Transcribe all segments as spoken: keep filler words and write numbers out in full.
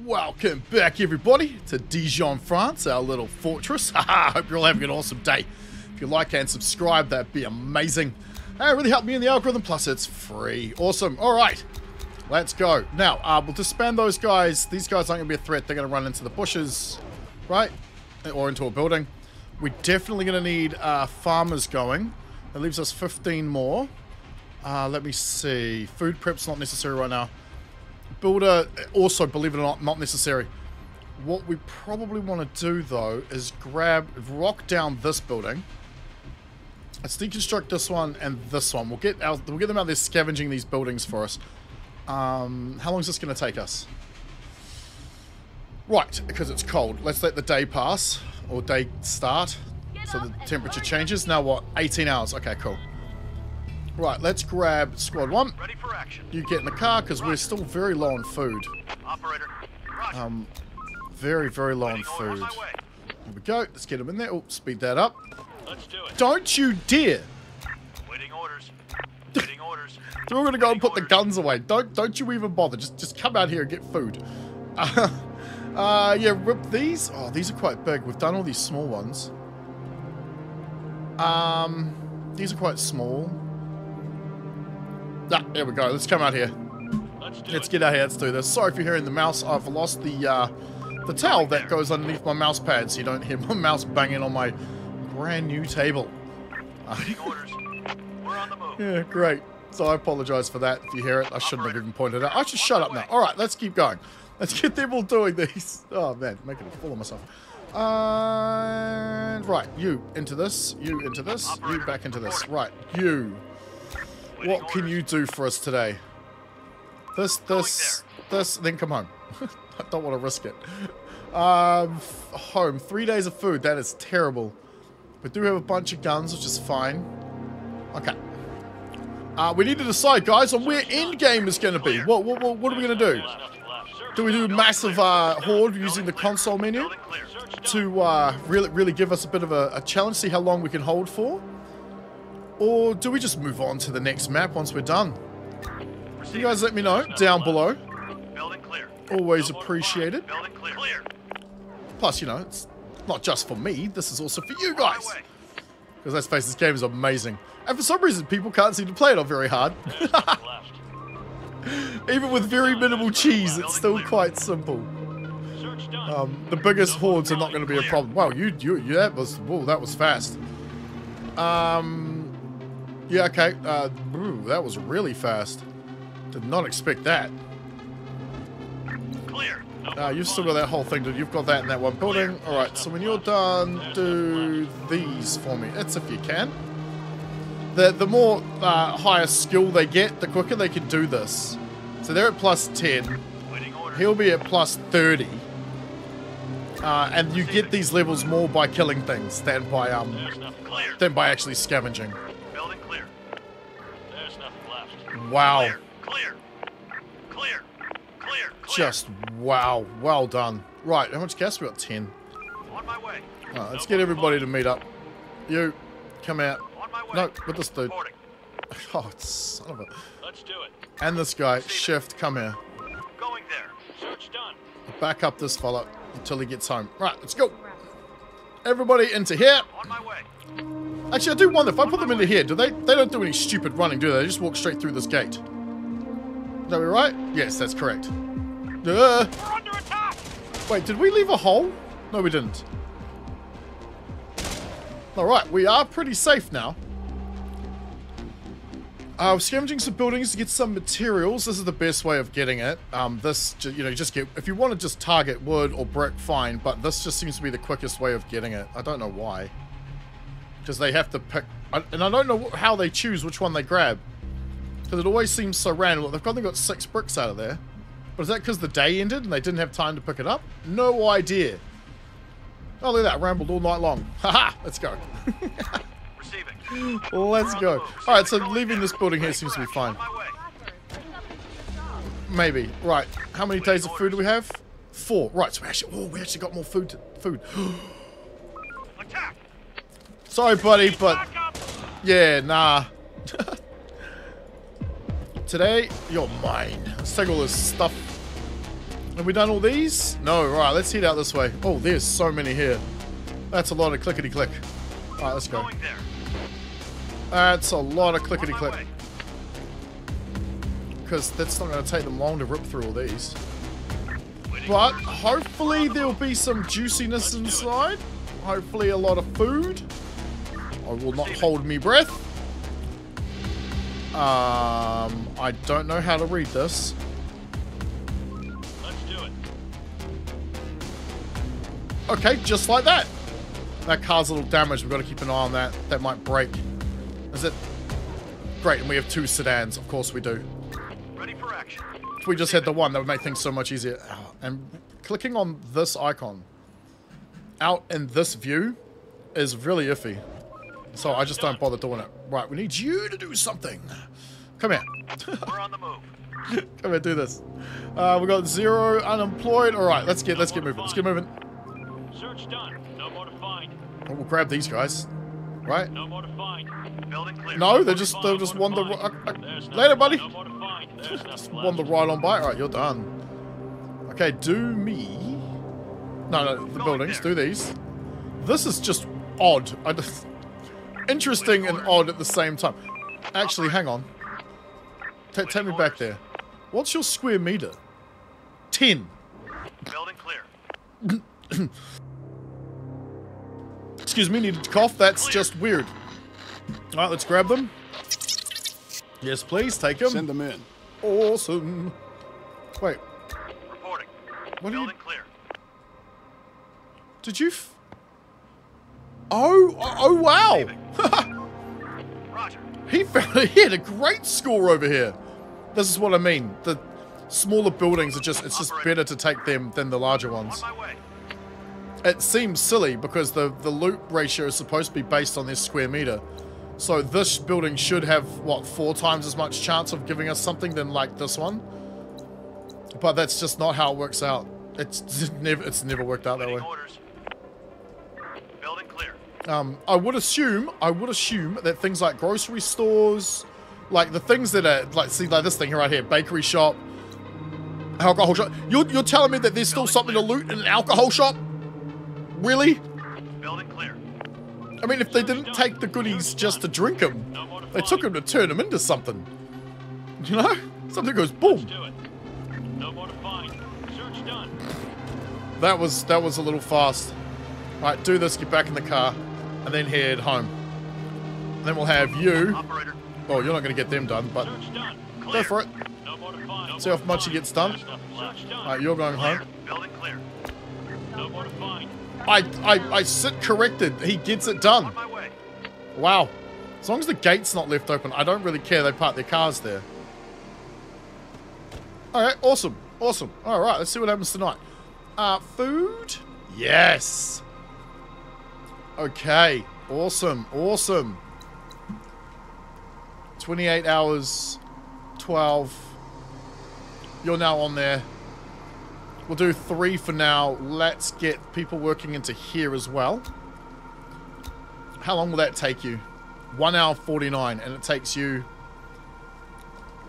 Welcome back, everybody, to Dijon, France, our little fortress. I hope you're all having an awesome day. If you like and subscribe, that'd be amazing. That really helped me in the algorithm, plus it's free. Awesome. All right, let's go. Now, uh, we'll disband those guys. These guys aren't going to be a threat. They're going to run into the bushes, right? Or into a building. We're definitely going to need uh, farmers going. That leaves us fifteen more. Uh, let me see. Food prep's not necessary right now. Builder, also, believe it or not, not necessary. What we probably want to do, though, is grab, rock down this building. Let's deconstruct this one and this one. We'll get our, we'll get them out there scavenging these buildings for us. Um, how long is this going to take us? Right, because it's cold. Let's let the day pass, or day start, so the temperature changes. Now what? eighteen hours. Okay, cool. Right, let's grab squad one. Ready for action. You get in the car because we're still very low on food. Operator, um, very, very low on food. Here we go. Let's get them in there. Oh, speed that up. Let's do it. Don't you dare! Waiting orders. Waiting orders. They're all gonna go and put the guns away. Don't, don't you even bother. Just, just come out here and get food. Uh, uh, yeah, rip these. Oh, these are quite big. We've done all these small ones. Um, these are quite small. Ah, there we go. Let's come out here. Let's, Let's get out here. Let's do this. Sorry if you're hearing the mouse. I've lost the uh, the towel that goes underneath my mouse pad, so you don't hear my mouse banging on my brand new table. We're on the move. Yeah, great. So I apologize for that. If you hear it, I shouldn't Operator. have even pointed out. I should shut up now. All right, let's keep going. Let's get them all doing these. Oh man, making a fool of myself. And uh, right, you into this. You into this. Operator. You back into this. Right, you. What can you do for us today? This, this, this, then come home. I don't want to risk it. Um, home. Three days of food. That is terrible. We do have a bunch of guns, which is fine. Okay. Uh, we need to decide, guys, on where endgame is going to be. What, what, what, what are we going to do? Do we do massive uh, horde using the console menu to uh, really, really give us a bit of a, a challenge, see how long we can hold for? Or do we just move on to the next map once we're done? You guys let me know down below. Always appreciated. Plus, you know, it's not just for me. This is also for you guys. Because let's face it, this game is amazing. And for some reason, people can't seem to play it on very hard. Even with very minimal cheese, it's still quite simple. Um, the biggest hordes are not going to be a problem. Wow, you, you, you, that was, whoa, that was fast. Um... Yeah, okay. Uh, ooh, that was really fast. Did not expect that. Clear. Uh, you've still got that whole thing, dude. You've got that in that one building. Alright, so when you're done, do these for me. That's if you can. The, the more uh, higher skill they get, the quicker they can do this. So they're at plus ten. He'll be at plus thirty. Uh, and you get these levels more by killing things than by, um, than by actually scavenging. Wow. Clear, clear, clear, clear. Just wow. Well done. Right, how much gas we got? ten. On my way. Right, let's no get everybody to meet up. You, come out. On my way. No, with this dude. Reporting. Oh, son of a... Let's do it. And this guy, shift, come here. Going there. Search done. Back up this fella until he gets home. Right, let's go. Everybody into here. On my way. Actually, I do wonder, if I put them into here, do they they don't do any stupid running, do they? They just walk straight through this gate. Is that right? Yes, that's correct. Uh, We're under attack! Wait, did we leave a hole? No, we didn't. Alright, we are pretty safe now. Uh, we're scavenging some buildings to get some materials. This is the best way of getting it. Um, this, you know, just get... If you want to just target wood or brick, fine, but this just seems to be the quickest way of getting it. I don't know why. Because they have to pick, and I don't know how they choose which one they grab. Because it always seems so random. They've probably got six bricks out of there. But is that because the day ended and they didn't have time to pick it up? No idea. Oh, look at that. Rambled all night long. Haha, let's go. Receiving. Let's go. Alright, so leaving this building here seems to be fine. Maybe. Right. How many days of food do we have? Four. Right, so we actually, oh, we actually got more food. To, food. Attack! Sorry, buddy, but yeah, nah. Today, you're mine. Let's take all this stuff. Have we done all these? No, right, let's head out this way. Oh, there's so many here. That's a lot of clickety-click. Alright, let's go. That's a lot of clickety-click. Because that's not going to take them long to rip through all these. But hopefully there'll be some juiciness inside. Hopefully a lot of food. I will not hold me breath. Um, I don't know how to read this. Okay, just like that. That car's a little damaged. We've got to keep an eye on that. That might break. Is it? Great, and we have two sedans. Of course we do. Ready for action. If we just had the one, that would make things so much easier. And clicking on this icon out in this view is really iffy. So I just don't bother doing it. Right, we need you to do something. Come here. We're on the move. Come here, do this. Uh, we got zero unemployed. All right, let's get let's get moving. Let's get moving. Search done. No more to find. Oh, we'll grab these guys, right? No more to find. Building clear. No, they just they just wander. Uh, uh, later, buddy. No more to find. Just wander right on by. All right, you're done. Okay, do me. No, no, the buildings. Do these. This is just odd. I just interesting and odd at the same time. Actually, hang on. T take me back there. What's your square meter? Ten. Building clear. Excuse me, needed to cough. That's just weird. All right, let's grab them. Yes, please, take them. Send them in. Awesome. Wait. Reporting. What are you? Clear. Did you? F oh, oh, oh, wow. Roger. He found. He had a great score over here. This is what I mean. The smaller buildings are just—it's just better to take them than the larger ones. On my way. It seems silly because the, the loot ratio is supposed to be based on this square meter. So this building should have, what, four times as much chance of giving us something than like this one. But that's just not how it works out. It's never, it's never worked out that way. Building clear. Um, I would assume, I would assume that things like grocery stores, like the things that are, like, see, like this thing right here, bakery shop, alcohol shop. You're, you're telling me that there's still something to loot in an alcohol shop? Really? Building clear. I mean, if they didn't take the goodies just to drink them, they took them to turn them into something. You know? Something goes boom. That was that was a little fast. Alright, do this, get back in the car, and then head home. And then we'll have you. Oh, you're not going to get them done, but go for it. See how much he gets done. Alright, you're going home. Building clear. No more to find. I, I, I sit corrected. He gets it done. Wow. As long as the gate's not left open, I don't really care. They park their cars there. Alright, awesome. Awesome. Alright, let's see what happens tonight. Uh, food? Yes. Okay. Awesome. Awesome. twenty-eight hours. twelve. You're now on there. We'll do three for now. Let's get people working into here as well. How long will that take you? one hour forty-nine, and it takes you...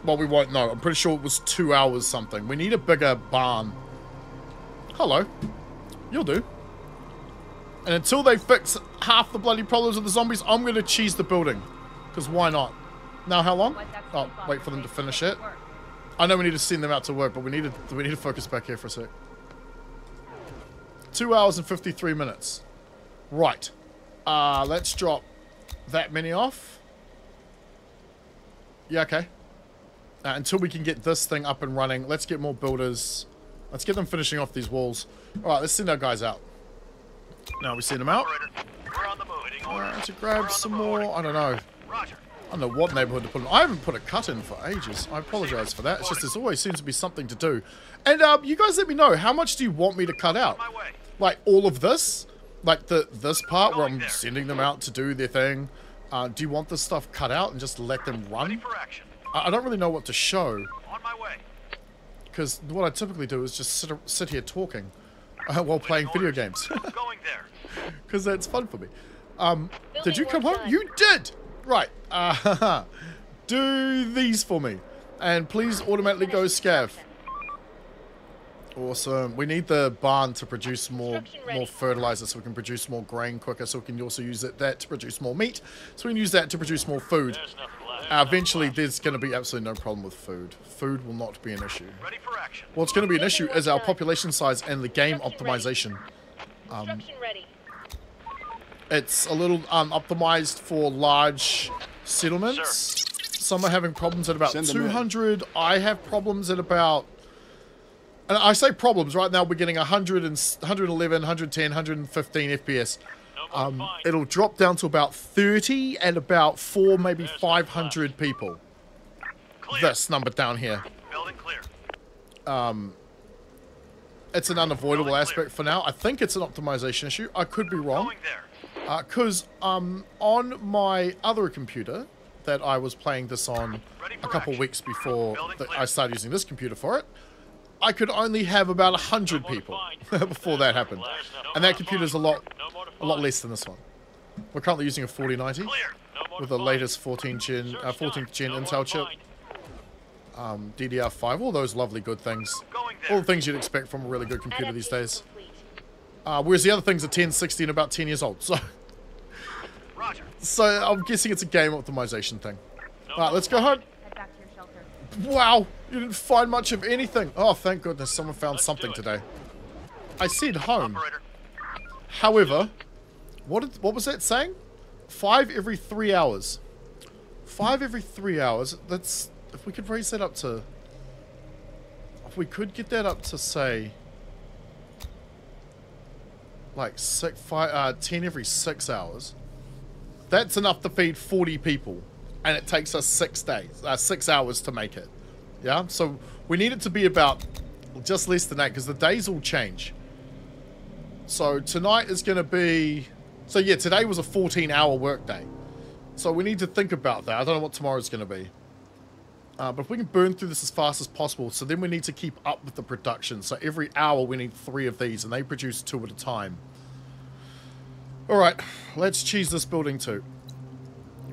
Well, we won't know. I'm pretty sure it was two hours something. We need a bigger barn. Hello. You'll do. And until they fix half the bloody problems of the zombies, I'm going to cheese the building. Because why not? Now, how long? Oh, wait for them to finish it. I know we need to send them out to work, but we need to we need to focus back here for a sec. Two hours and fifty-three minutes. Right. Uh, let's drop that many off. Yeah, okay. Uh, until we can get this thing up and running, let's get more builders. Let's get them finishing off these walls. All right, let's send our guys out. Now we send them out. All right, to grab some more. I don't know. Roger. I don't know what neighborhood to put in. I haven't put a cut in for ages. I apologize for that. It's just there's always seems to be something to do. And uh, you guys let me know, how much do you want me to cut out? Like all of this? Like the this part where I'm sending them out to do their thing? Uh, do you want this stuff cut out and just let them run? I, I don't really know what to show. Because what I typically do is just sit, sit here talking uh, while playing video games. Because that's fun for me. Um, did you come home? You did! Right, uh, do these for me, and please automatically go scav. Awesome. We need the barn to produce more more fertilizer so we can produce more grain quicker, so we can also use it, that to produce more meat, so we can use that to produce more food. Uh, eventually there's going to be absolutely no problem with food. Food will not be an issue. What's going to be an issue is our population size and the game optimization. Um, it's a little um, optimized for large settlements. Some are having problems at about two hundred. I have problems at about... And I say problems, right now we're getting one hundred, one eleven, one ten, one fifteen F P S. Um, it'll drop down to about thirty and about four, maybe five hundred people. This number down here. Um, it's an unavoidable aspect for now. I think it's an optimization issue. I could be wrong. Because uh, um, on my other computer that I was playing this on a couple weeks before the, I started using this computer for it, I could only have about one hundred people before that happened. And that computer's a lot a lot less than this one. We're currently using a forty ninety with the latest fourteenth gen, uh, fourteenth gen Intel chip. Um, D D R five, all those lovely good things. All the things you'd expect from a really good computer these days. Uh, whereas the other things are ten, sixty and about ten years old. So, so I'm guessing it's a game optimization thing. Alright, let's go home. Wow, you didn't find much of anything. Oh, thank goodness someone found Let's something today. I said home. Operator. However, what did, what was that saying? Five every three hours. Five every three hours. That's, if we could raise that up to, if we could get that up to say, like six, five, uh, ten every six hours. That's enough to feed forty people. And it takes us six days, uh, six hours to make it. Yeah, so we need it to be about just less than that because the days all change. So tonight is going to be, so yeah, today was a fourteen hour workday. So we need to think about that. I don't know what tomorrow's going to be. Uh, but if we can burn through this as fast as possible, so then we need to keep up with the production. So every hour we need three of these and they produce two at a time. All right, let's cheese this building too.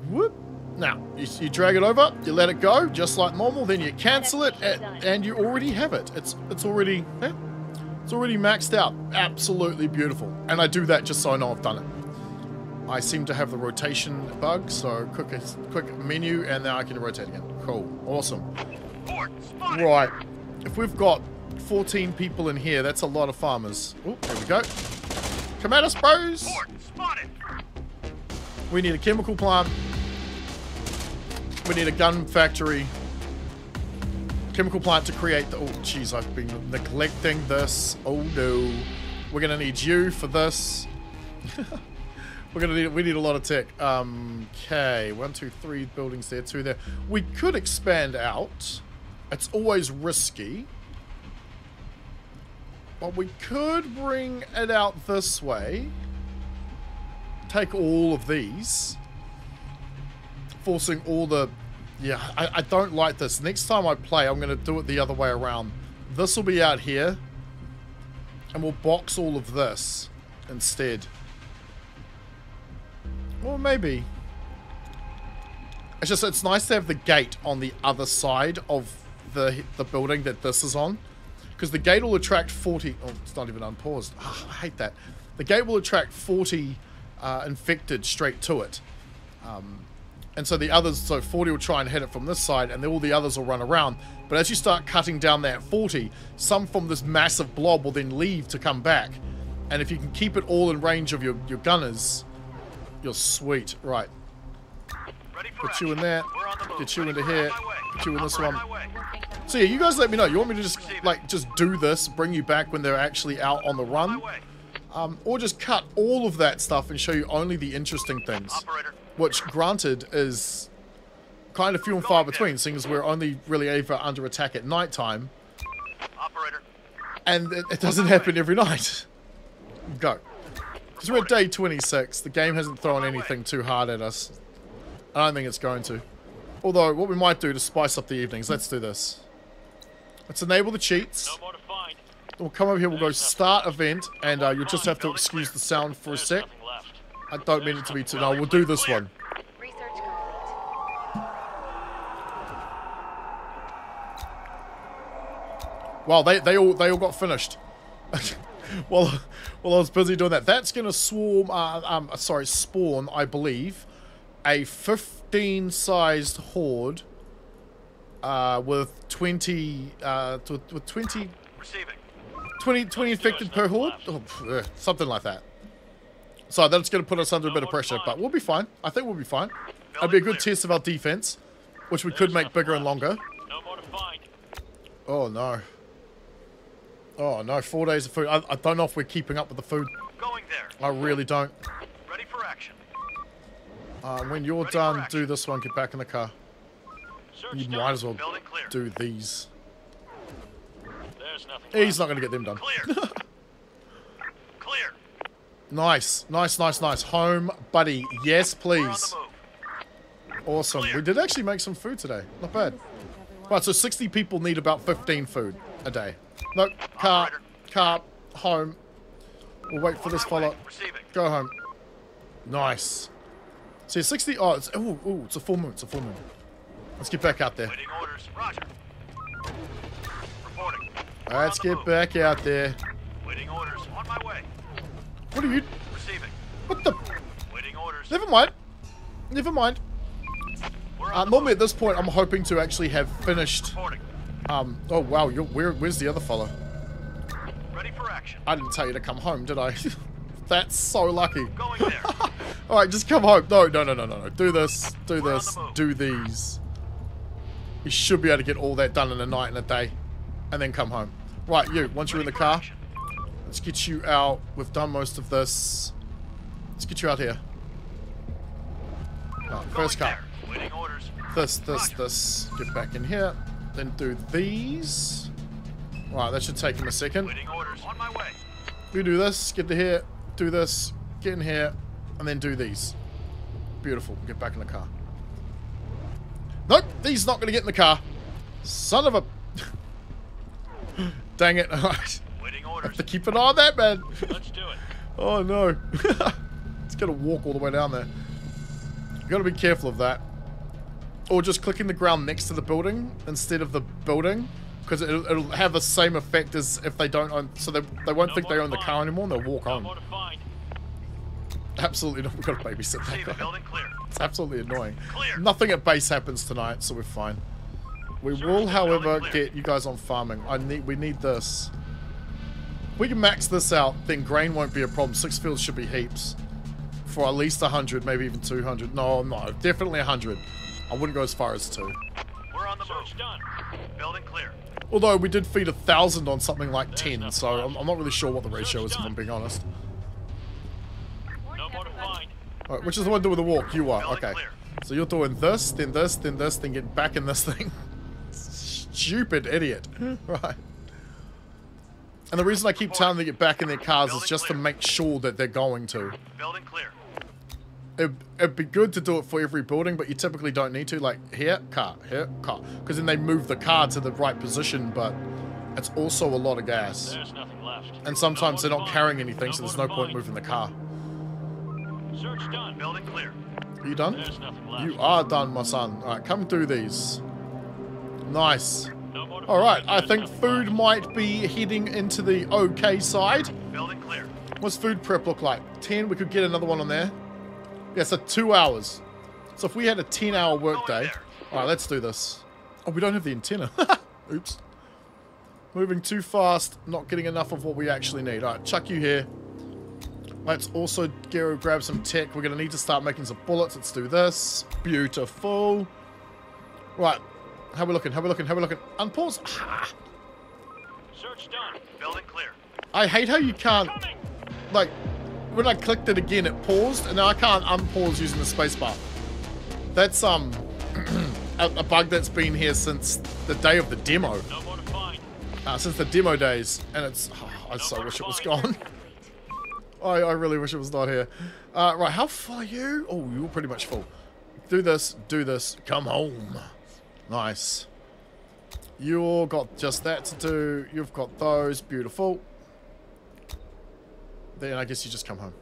Whoop. Now, you, you drag it over, you let it go, just like normal, then you cancel it, and, and you already have it. It's it's already yeah, it's already maxed out. Absolutely beautiful. And I do that just so I know I've done it. I seem to have the rotation bug, so quick, quick menu, and now I can rotate again. Cool. Awesome. Right. If we've got fourteen people in here, that's a lot of farmers. Oh, there we go. Come at us, bros! We need a chemical plant. We need a gun factory, chemical plant to create the, oh jeez, I've been neglecting this, oh no. We're gonna need you for this. We're gonna need, we need a lot of tech. Um, okay, one, two, three buildings there, two there. We could expand out. It's always risky. But we could bring it out this way. Take all of these. Forcing all the, yeah, I, I don't like this. Next time I play, I'm going to do it the other way around. This will be out here, and we'll box all of this instead. Or maybe. It's just, it's nice to have the gate on the other side of the, the building that this is on. Because the gate will attract forty, oh, it's not even unpaused. Oh, I hate that. The gate will attract forty uh, infected straight to it. Um... And so the others, so forty will try and hit it from this side, and then all the others will run around. But as you start cutting down that forty, some from this massive blob will then leave to come back. And if you can keep it all in range of your, your gunners, you're sweet. Right. Put you in there. Get you into here. Put you in this one. So yeah, you guys let me know. You want me to just, like, just do this, bring you back when they're actually out on the run? Um, or just cut all of that stuff and show you only the interesting things. Which, granted, is kind of few and far between, seeing as we're only really ever under attack at night time. Operator. And it, it doesn't happen every night. Go. Because we're at day twenty-six. The game hasn't thrown anything too hard at us. I don't think it's going to. Although, what we might do to spice up the evenings, let's do this. Let's enable the cheats. We'll come over here, we'll go start event, and uh, you'll just have to excuse the sound for a sec. I don't mean it to be too... No, we'll do this one. Wow, they, they all they all got finished. Well, well, I was busy doing that. That's going to swarm. Uh, um, sorry, spawn. I believe a fifteen-sized horde uh, with twenty uh, with, with twenty, twenty, twenty infected per horde, oh, ugh, something like that. So that's going to put us under a bit of pressure, but we'll be fine. I think we'll be fine. It'll be a good test of our defense, which we could make bigger and longer. Oh no. Oh no, four days of food. I, I don't know if we're keeping up with the food. Going there. I really don't. Ready for action. Uh, when you're Ready done, do this one. Get back in the car. Search you might as well do these. There's nothing He's left. Not going to get them done. Clear. Clear. Nice, nice, nice, nice. Home, buddy. Yes, please. Awesome. Clear. We did actually make some food today. Not bad. Right, so sixty people need about fifteen food a day. Nope. Car. Car. Home. We'll wait for this fella. Go home. Nice. See, sixty... Oh, it's... Ooh, ooh, it's a full moon. It's a full moon. Let's get back out there. Let's get back out there. What are you... What the... Never mind. Never mind. Uh, normally at this point, I'm hoping to actually have finished... Um, oh wow, you're, where, where's the other fella? Ready for action. I didn't tell you to come home, did I? That's so lucky. Alright, just come home. No, no, no, no, no. Do this, do We're this, the do these. You should be able to get all that done in a night and a day. And then come home. Right, you, once Ready you're in the car, action. Let's get you out. We've done most of this. Let's get you out here. Right, first car. This, this, this. Get back in here. Then do these. Alright, that should take him a second. On my way. We do this, get to here, do this, get in here, and then do these. Beautiful. Get back in the car. Nope, these not going to get in the car. Son of a... Dang it. Alright. Have to keep an eye on that, man. Let's do it. Oh, no. It's going to walk all the way down there. You've got to be careful of that. Or just clicking the ground next to the building instead of the building, because it'll, it'll have the same effect as if they don't own. So they, they won't no think they own the car anymore, and they'll walk no home. Absolutely not. We've got to babysit that guy. It's absolutely annoying. Clear. Nothing at base happens tonight, so we're fine. We Search will, however, get you guys on farming. I need. We need this. If we can max this out, then grain won't be a problem. Six fields should be heaps, for at least a hundred, maybe even two hundred. No, no, definitely a hundred. I wouldn't go as far as two. We're on the move. Done. Building clear. Although we did feed a thousand on something like There's ten, so I'm, I'm not really sure what the ratio Search is, done. If I'm being honest. No more to find. All right, which is the one doing the walk? You are. Building okay. Clear. So you're doing this, then this, then this, then get back in this thing. Stupid idiot. Right. And the reason I keep telling them to get back in their cars Building is just clear. To make sure that they're going to. Building clear. It'd, it'd be good to do it for every building, but you typically don't need to. Like here, car, here, car, because then they move the car to the right position, but it's also a lot of gas. There's nothing left. And sometimes no they're not find. Carrying anything, no so there's no point find. Moving the car. Search done. Building clear. Are you done? There's nothing left. You are done, my son. All right, come through these. Nice. No All right, I think food left. Might be heading into the okay side. Building clear. What's food prep look like? ten. We could get another one on there. Yeah, so two hours. So if we had a ten hour workday... Alright, let's do this. Oh, we don't have the antenna. Oops. Moving too fast, not getting enough of what we actually need. Alright, chuck you here. Let's also go grab some tech. We're going to need to start making some bullets. Let's do this. Beautiful. Right. How we looking? How we looking? How we looking? Unpause. Ah. Search done. Building clear. I hate how you can't... Like... When I clicked it again, it paused, and now I can't unpause using the spacebar. That's um a, a bug that's been here since the day of the demo. No more to find. Uh, since the demo days, and it's. Oh, I no so wish it was gone. I I really wish it was not here. Uh, right, how far are you? Oh, you're pretty much full. Do this, do this, come home. Nice. You all got just that to do. You've got those beautiful. Then I guess you just come home.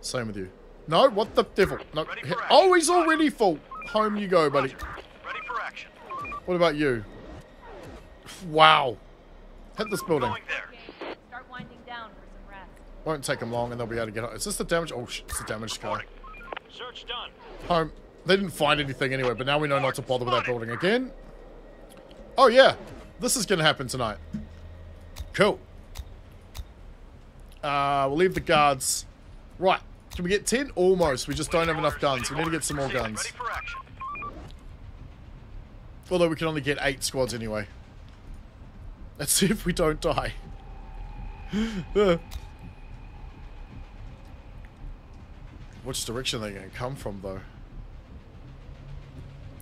Same with you. No, what the devil? No. Oh, he's already full. Home you go, buddy. Ready for action. What about you? Wow. Hit this building. Start winding down for some rest. Won't take them long and they'll be able to get out. Is this the damage? Oh shit, it's the damage sky. Search done. Home. They didn't find anything anyway, but now we know not to bother with that building again. Oh yeah, this is gonna happen tonight. Cool. Uh, we'll leave the guards. Right, can we get ten? Almost, we just don't have enough guns. We need to get some more guns. Although we can only get eight squads anyway. Let's see if we don't die. Which direction are they gonna come from though?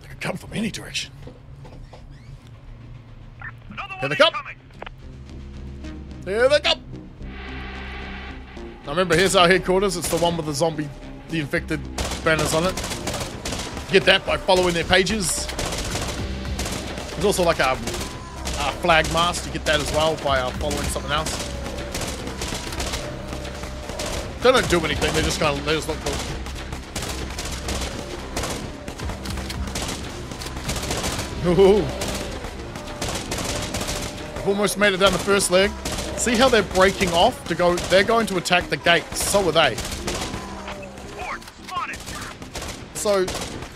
They could come from any direction. Here they come! Here they come! Now remember, here's our headquarters. It's the one with the zombie, the infected banners on it. Get that by following their pages. There's also like a, a flag mast. You get that as well by uh, following something else. They don't do anything. They just kind of, they just look cool. Ooh. I've almost made it down the first leg. See how they're breaking off to go? They're going to attack the gate. So are they. So,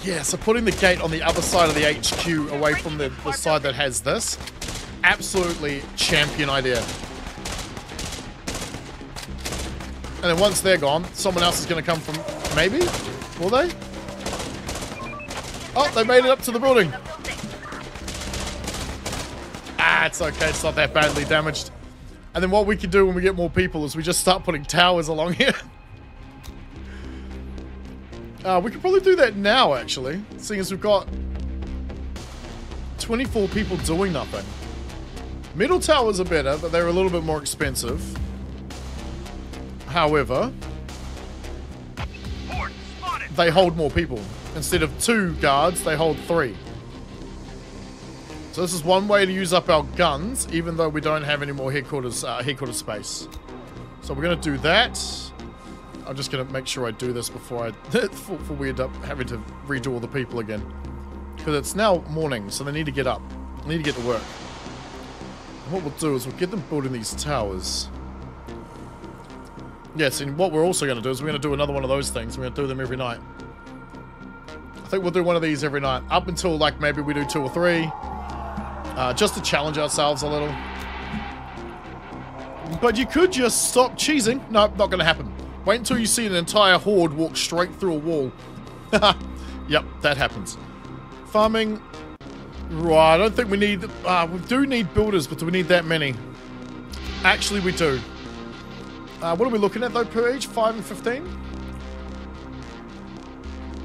yeah, so putting the gate on the other side of the H Q away from the, the side that has this. Absolutely champion idea. And then once they're gone, someone else is going to come from... Maybe? Will they? Oh, they made it up to the building. Ah, it's okay. It's not that badly damaged. And then what we can do when we get more people is we just start putting towers along here. Uh, we could probably do that now, actually. Seeing as we've got twenty-four people doing nothing. Middle towers are better, but they're a little bit more expensive. However, they hold more people. Instead of two guards, they hold three. So this is one way to use up our guns, even though we don't have any more headquarters, uh, headquarters space. So we're going to do that. I'm just going to make sure I do this before I before we end up having to redo all the people again. Because it's now morning, so they need to get up. They need to get to work. And what we'll do is we'll get them building these towers. Yes, and what we're also going to do is we're going to do another one of those things. We're going to do them every night. I think we'll do one of these every night. Up until, like, maybe we do two or three. Uh, just to challenge ourselves a little. But you could just stop cheesing. No, nope, not going to happen. Wait until you see an entire horde walk straight through a wall. Yep, that happens. Farming. Right, I don't think we need... Uh, we do need builders, but do we need that many? Actually, we do. Uh, what are we looking at, though, per each? five and fifteen?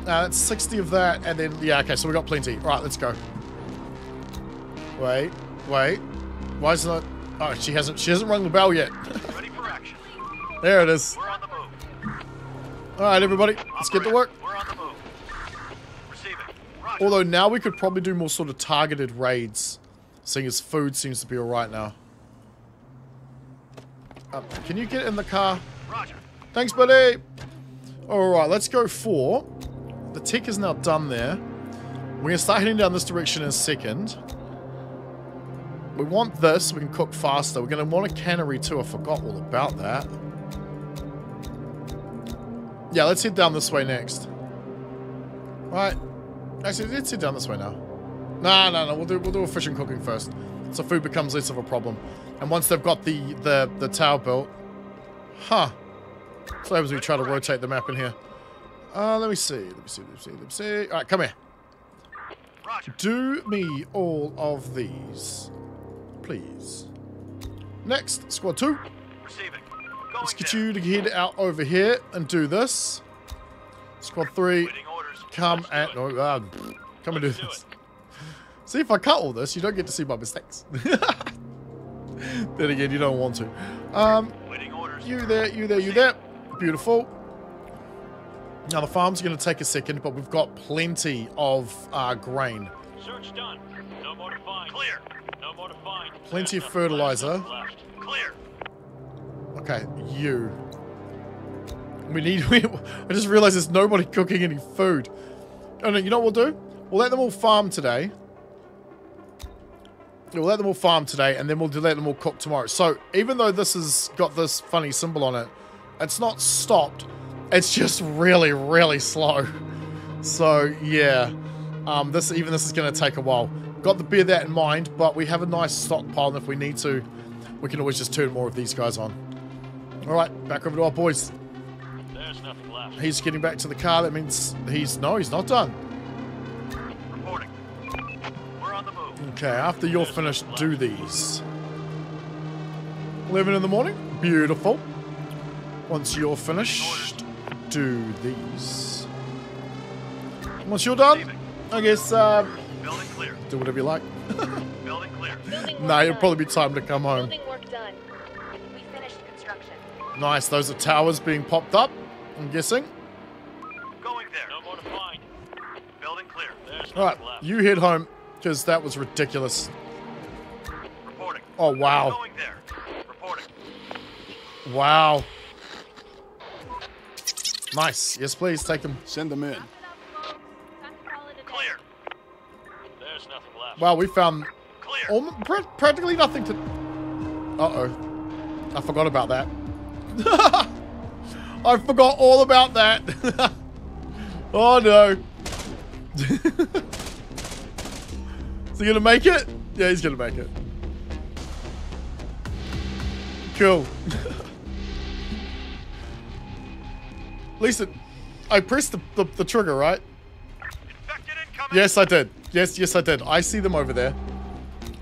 Uh, that's sixty of that, and then... Yeah, okay, so we got plenty. Right, let's go. Wait, wait. Why is it not? Oh, she hasn't. She hasn't rung the bell yet. Ready for action. There it is. We're on the move. All right, everybody, let's get to work. We're on the move. Receive it. Roger. Although now we could probably do more sort of targeted raids, seeing as food seems to be all right now. Um, can you get in the car? Roger. Thanks, buddy. All right, let's go for. The tech is now done there. We're gonna start heading down this direction in a second. We want this, we can cook faster. We're going to want a cannery too, I forgot all about that. Yeah, let's head down this way next. Right. Actually, let's head down this way now. No, no, no, we'll do, we'll do a fish and cooking first. So food becomes less of a problem. And once they've got the, the, the tower built... Huh. So as we try to rotate the map in here. Uh, let me see, let me see, let me see, let me see. Alright, come here. Roger. Do me all of these. Please. Next, squad two. Receiving. Let's get you to head out over here and do this. Squad three, come and no, uh, come and do this. See, if I cut all this, you don't get to see my mistakes. Then again, you don't want to. Um, you there, you there, you there. Beautiful. Now the farm's going to take a second, but we've got plenty of uh, grain. Search done. No more to find. Clear. No more to find. Plenty of fertilizer. Clear. Okay, you. We need... We, I just realized there's nobody cooking any food. Oh no, you know what we'll do? We'll let them all farm today. We'll let them all farm today, and then we'll let them all cook tomorrow. So even though this has got this funny symbol on it, it's not stopped. It's just really, really slow. So yeah, um, this even this is going to take a while. Got to bear that in mind, but we have a nice stockpile, and if we need to, we can always just turn more of these guys on. All right, back over to our boys. There's nothing left. He's getting back to the car. That means he's no, he's not done. Reporting. We're on the move. Okay, after you're finished, do these. eleven in the morning. Beautiful. Once you're finished, do these. Once you're done, I guess uh, building clear. Do whatever you like. Building clear. Building nah, it'll probably be time to come home. Building work done. We finished construction. Nice. Those are towers being popped up, I'm guessing. Going there. No more to find. Building clear. There's all right, you head home because that was ridiculous. Reporting. Oh wow. Going there. Reporting. Wow. Nice. Yes, please take them. Send them in. Clear. There's nothing left. Wow, we found clear. All, pr practically nothing to. Uh oh, I forgot about that. I forgot all about that. Oh no. Is he gonna make it? Yeah, he's gonna make it. Cool. Listen, I pressed the, the, the trigger, right? Yes, I did. Yes, yes, I did. I see them over there.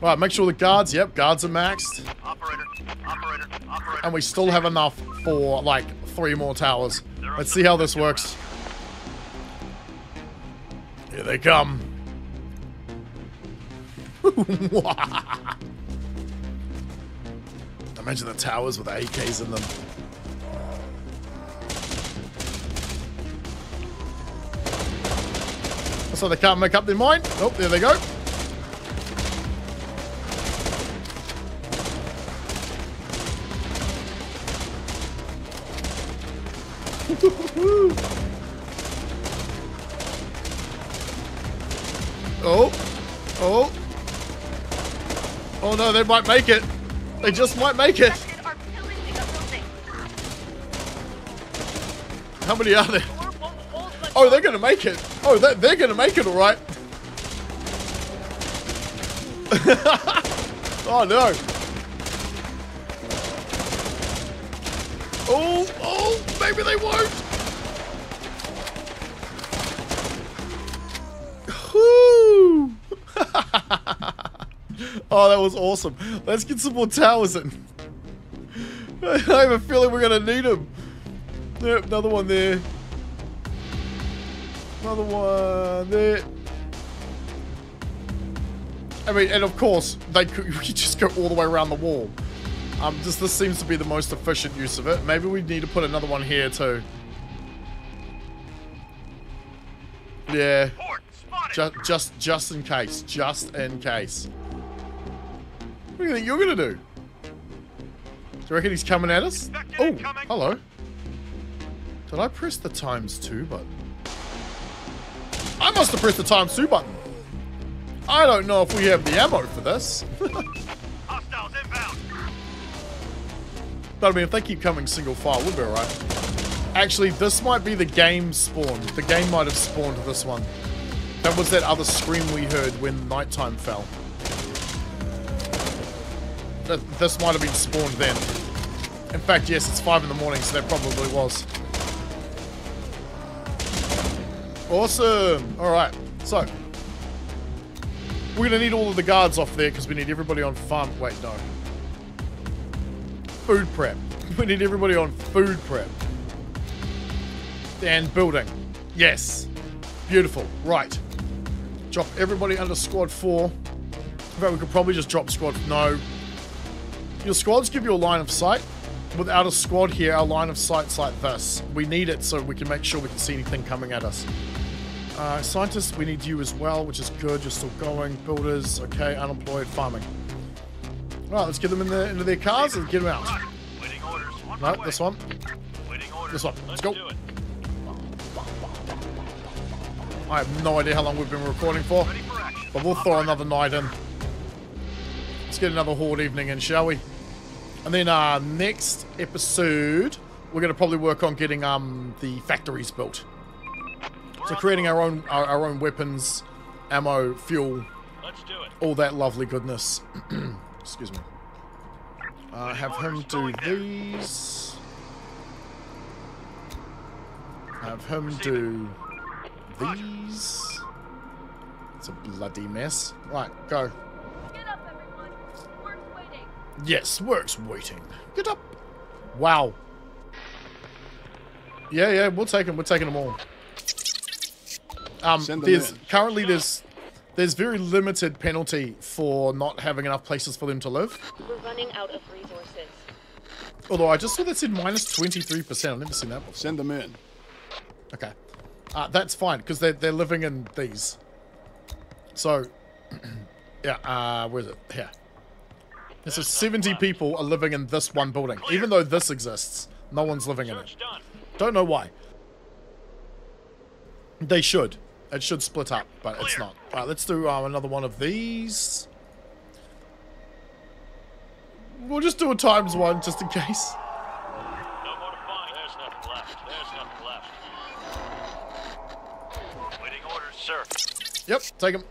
All right, make sure the guards, yep, guards are maxed. Operator, operator, operator. And we still have enough for, like, three more towers. Let's see how this works. Here they come. Imagine the towers with A Ks in them. So they can't make up their mind. Oh, there they go. Oh, oh, oh no! They might make it. They just might make it. How many are there? Oh, they're gonna make it. Oh, they're, they're gonna make it, all right. Oh no. Oh, oh, maybe they won't. Whoo! Oh, that was awesome. Let's get some more towers in. I have a feeling we're gonna need them. Yep, another one there. Another one there. I mean, and of course, they could, we could just go all the way around the wall. Um, just this seems to be the most efficient use of it. Maybe we need to put another one here too. Yeah. Just, just, just in case. Just in case. What do you think you're gonna do? Do you reckon he's coming at us? Oh, hello. Did I press the times two button? I must have pressed the times two button. I don't know if we have the ammo for this. Hostiles inbound. But I mean, if they keep coming single file, we'll be alright. Actually, this might be the game spawn. The game might have spawned this one. That was that other scream we heard when nighttime fell. That, this might have been spawned then. In fact, yes, it's five in the morning, so that probably was. Awesome. All right, so we're gonna need all of the guards off there because we need everybody on farm. Wait, no. Food prep. We need everybody on food prep. And building. Yes. Beautiful. Right. Drop everybody under squad four. In fact, we could probably just drop squad. No. Your squads give you a line of sight. Without a squad here, our line of sight's like this. We need it so we can make sure we can see anything coming at us. Uh, scientists, we need you as well, which is good. You're still going. Builders, okay. Unemployed, farming. All right, let's get them in the, into their cars and get them out. One no, way. This one. This one. Let's, let's go. I have no idea how long we've been recording for, for but we'll throw another night in. Let's get another horde evening in, shall we? And then our next episode, we're going to probably work on getting um the factories built. So creating our own our, our own weapons, ammo, fuel, Let's do it. all that lovely goodness. Excuse me. Uh, have him do these. Have him do these. It's a bloody mess. Right, go. Get up, everyone. Work's waiting. Yes, work's waiting. Get up. Wow. Yeah, yeah, we'll take them. We're taking them all. Um, there's currently there's there's very limited penalty for not having enough places for them to live. We're running out of resources. Although I just saw that said minus twenty-three percent. I've never seen that before. Send them in. Okay, uh, that's fine because they're they're living in these. So, yeah, uh, where is it? Here. Yeah, so seventy people are living in this one building, even though this exists. No one's living in it. Don't know why. They should. It should split up, but it's not. Alright, let's do um, another one of these. We'll just do a times one, just in case. No more to find. There's nothing left. There's nothing left. Waiting orders, sir. Yep, take them.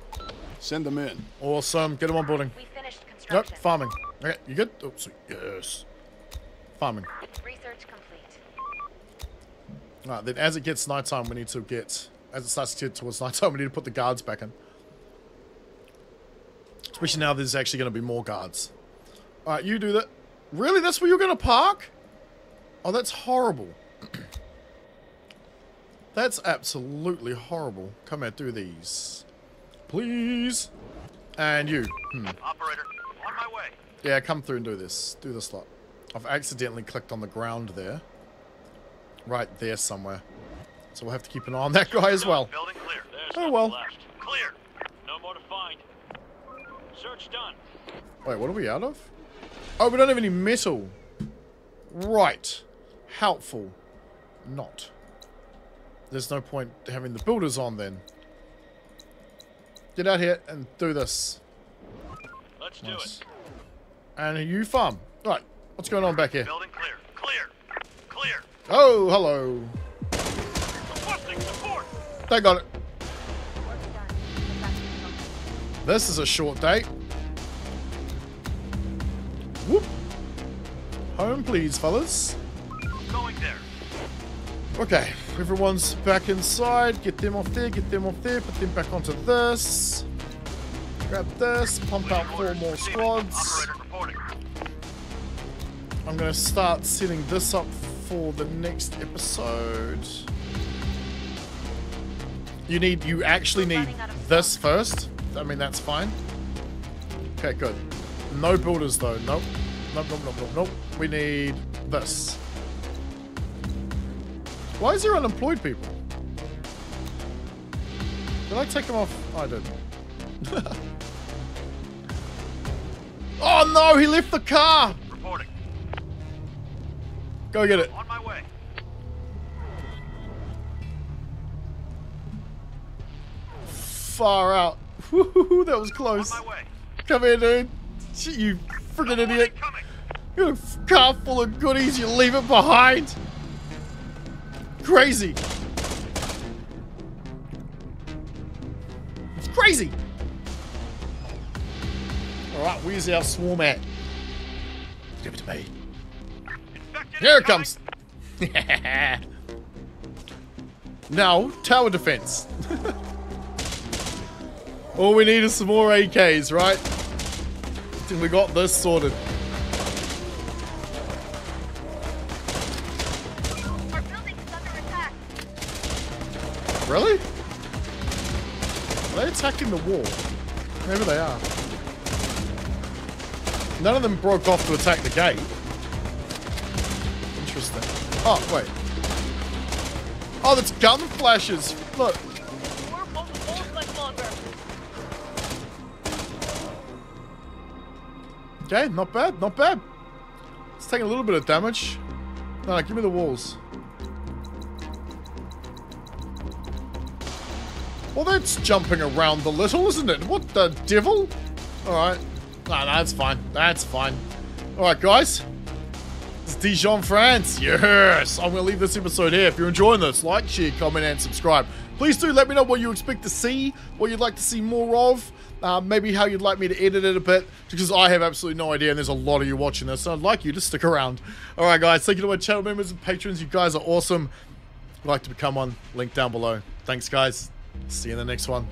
Send them in. Awesome. Get them on boarding. We finished construction. Yep, farming. Okay, you good? Oh, sweet. Yes. Farming. Research complete. Alright, then as it gets nighttime, we need to get... As it starts to get towards night time, we need to put the guards back in. Especially now there's actually going to be more guards. Alright, you do that. Really? That's where you're going to park? Oh, that's horrible. That's absolutely horrible. Come out, do these. Please. And you. Hmm. Operator, on my way. Yeah, come through and do this. Do this lot. I've accidentally clicked on the ground there. Right there somewhere. So we'll have to keep an eye on that guy as well. Building clear. Oh well. Clear. No more to find. Search done. Wait, what are we out of? Oh, we don't have any metal. Right. Helpful. Not. There's no point having the builders on then. Get out here and do this. Let's nice. do it. And you farm. All right. What's going on back here? Building clear. Clear. Clear. Oh, hello. They got it. This is a short date. Whoop. Home, please, fellas. Going there. Okay, everyone's back inside. Get them off there, get them off there, put them back onto this. Grab this, pump out four more squads. I'm going to start setting this up for the next episode. You need, you actually need this first. I mean, that's fine. Okay, good. No builders though. Nope. Nope, nope, nope, nope, nope. We need this. Why is there unemployed people? Did I take them off? I did. Oh no, he left the car. Reporting. Go get it. On my way. Far out. Woohoo, that was close. Come here, dude. Shit, you freaking idiot. You got a car full of goodies, you leave it behind. Crazy. It's crazy. Alright, where's our swarm at? Give it to me. Here it comes. Now, tower defense. All we need is some more A Ks, right? We got this sorted. Our building is under attack. Really? Are they attacking the wall? Maybe they are. None of them broke off to attack the gate. Interesting. Oh, wait. Oh, that's gun flashes. Look. Okay, not bad, not bad. It's taking a little bit of damage. No, no, give me the walls. Well, that's jumping around a little, isn't it? What the devil? Alright, Nah, that's fine. That's fine. Alright, guys. It's Dijon, France. Yes! I'm going to leave this episode here. If you're enjoying this, like, share, comment, and subscribe. Please do let me know what you expect to see, what you'd like to see more of, uh, maybe how you'd like me to edit it a bit, because I have absolutely no idea, and there's a lot of you watching this, so I'd like you to stick around. Alright, guys. Thank you to my channel members and patrons. You guys are awesome. If you'd like to become one, link down below. Thanks, guys. See you in the next one.